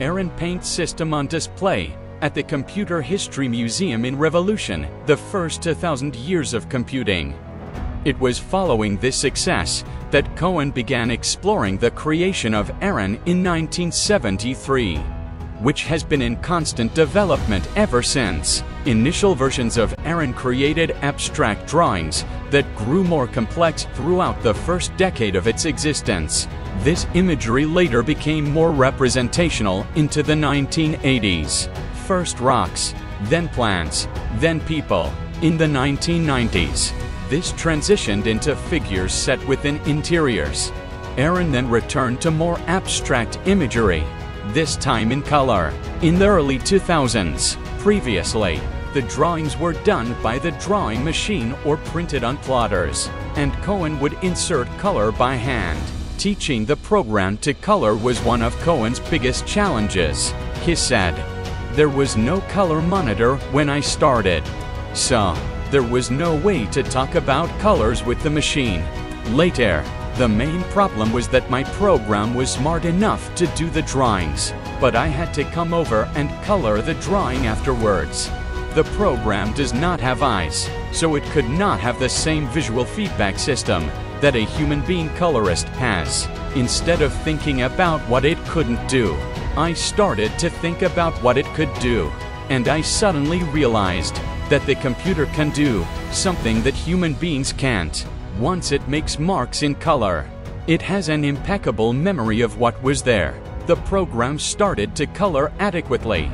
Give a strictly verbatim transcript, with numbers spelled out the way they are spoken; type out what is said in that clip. Aaron paint system on display at the Computer History Museum in Revolution, the first two thousand years of computing. It was following this success that Cohen began exploring the creation of Aaron in nineteen seventy-three, which has been in constant development ever since. Initial versions of Aaron created abstract drawings that grew more complex throughout the first decade of its existence. This imagery later became more representational into the nineteen eighties. First rocks, then plants, then people. In the nineteen nineties, this transitioned into figures set within interiors. Aaron then returned to more abstract imagery, this time in color. In the early two thousands, previously, the drawings were done by the drawing machine or printed on plotters, and Cohen would insert color by hand. Teaching the program to color was one of Cohen's biggest challenges. He said, "There was no color monitor when I started, so there was no way to talk about colors with the machine." Later, the main problem was that my program was smart enough to do the drawings, but I had to come over and color the drawing afterwards. The program does not have eyes, so it could not have the same visual feedback system that a human being colorist has. Instead of thinking about what it couldn't do, I started to think about what it could do, and I suddenly realized that the computer can do something that human beings can't. Once it makes marks in color, it has an impeccable memory of what was there. The program started to color adequately.